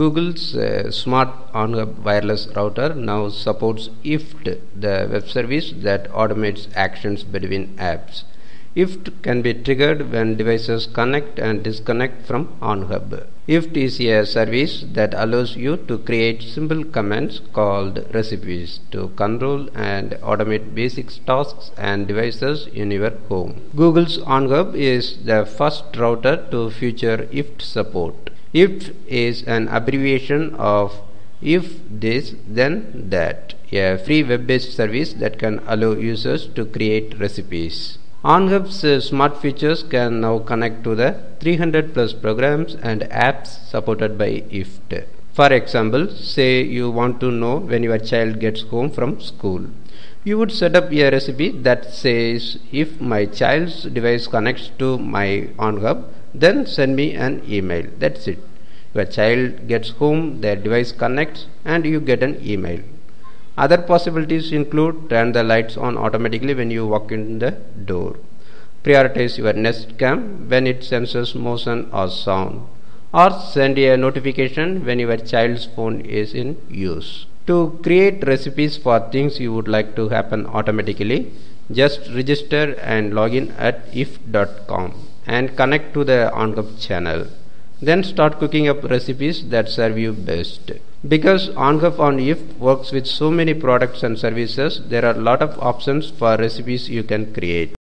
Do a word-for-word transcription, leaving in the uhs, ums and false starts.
Google's uh, smart OnHub wireless router now supports I F T T T, the web service that automates actions between apps. I F T T T can be triggered when devices connect and disconnect from OnHub. I F T T T is a service that allows you to create simple commands called recipes to control and automate basic tasks and devices in your home. Google's OnHub is the first router to feature I F T T T support. I F T T T is an abbreviation of if this then that, a free web-based service that can allow users to create recipes. OnHub's uh, smart features can now connect to the three hundred plus programs and apps supported by I F T T T. For example, say you want to know when your child gets home from school. You would set up a recipe that says, if my child's device connects to my OnHub, then send me an email. That's it. Your child gets home, their device connects, and you get an email. Other possibilities include turn the lights on automatically when you walk in the door. Prioritize your Nest Cam when it senses motion or sound. Or send a notification when your child's phone is in use. To create recipes for things you would like to happen automatically, just register and log in at I F T T T dot com and connect to the OnHub channel. Then start cooking up recipes that serve you best. Because OnHub on I F T T T works with so many products and services, there are a lot of options for recipes you can create.